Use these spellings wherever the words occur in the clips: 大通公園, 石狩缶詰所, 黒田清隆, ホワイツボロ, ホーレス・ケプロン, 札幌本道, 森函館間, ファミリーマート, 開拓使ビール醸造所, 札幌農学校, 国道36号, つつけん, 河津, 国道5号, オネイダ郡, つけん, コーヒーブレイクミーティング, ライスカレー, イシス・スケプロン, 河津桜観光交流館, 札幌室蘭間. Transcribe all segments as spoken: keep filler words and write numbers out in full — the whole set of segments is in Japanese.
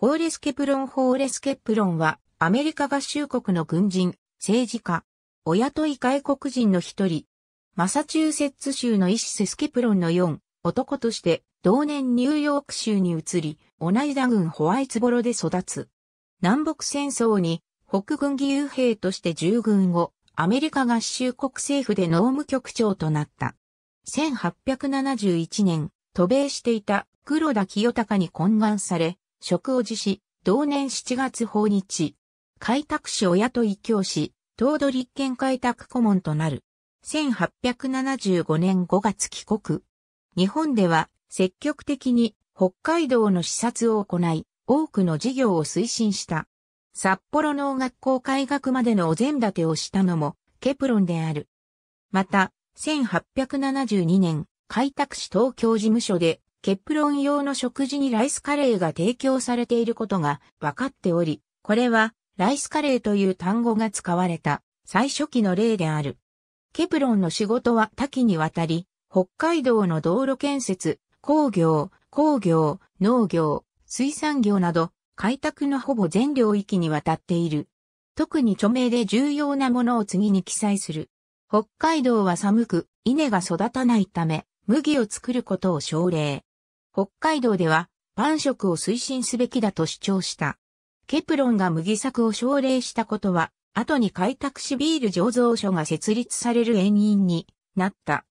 ホーレス・ケプロン・ホーレス・ケプロンは、アメリカ合衆国の軍人、政治家、お雇い外国人の一人、マサチューセッツ州のイシス・スケプロンのよん男として、同年ニューヨーク州に移り、オネイダ郡ホワイツボロで育つ。南北戦争に、北軍義勇兵として従軍後、アメリカ合衆国政府で農務局長となった。せんはっぴゃくななじゅういちねん、渡米していた黒田清隆に懇願され、職を辞し、同年しちがつ訪日。開拓使お雇い教師、東都立憲開拓顧問となる。せんはっぴゃくななじゅうごねんごがつ帰国。日本では積極的に北海道の視察を行い、多くの事業を推進した。札幌農学校開学までのお膳立てをしたのもケプロンである。また、せんはっぴゃくななじゅうにねん、開拓使東京事務所で、ケプロン用の食事にライスカレーが提供されていることが分かっており、これはライスカレーという単語が使われた最初期の例である。ケプロンの仕事は多岐にわたり、北海道の道路建設、工業、工業、農業、水産業など、開拓のほぼ全領域にわたっている。特に著名で重要なものを次に記載する。北海道は寒く、稲が育たないため、麦を作ることを奨励。北海道では、パン食を推進すべきだと主張した。ケプロンが麦作を奨励したことは、後に開拓使ビール醸造所が設立される遠因になった。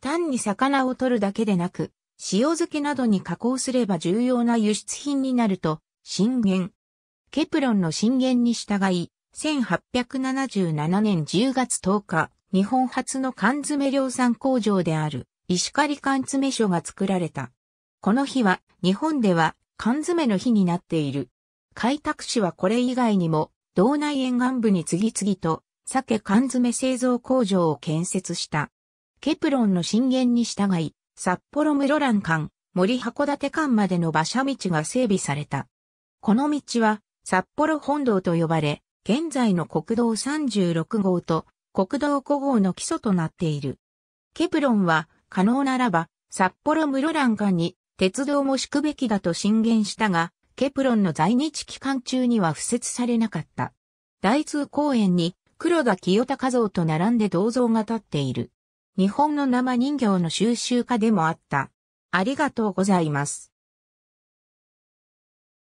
単に魚を取るだけでなく、塩漬けなどに加工すれば重要な輸出品になると、進言。ケプロンの進言に従い、せんはっぴゃくななじゅうななねんじゅうがつとおか、日本初の缶詰量産工場である石狩缶詰所が作られた。この日は日本では缶詰の日になっている。開拓使はこれ以外にも道内沿岸部に次々と鮭缶詰製造工場を建設した。ケプロンの進言に従い、札幌室蘭間、森函館間までの馬車道が整備された。この道は札幌本道と呼ばれ、現在の国道さんじゅうろく号と国道ご号の基礎となっている。ケプロンは可能ならば札幌室蘭間に鉄道も敷くべきだと進言したが、ケプロンの在日期間中には敷設されなかった。大通公園に黒田清隆像と並んで銅像が立っている。日本の生人形の収集家でもあった。ありがとうございます。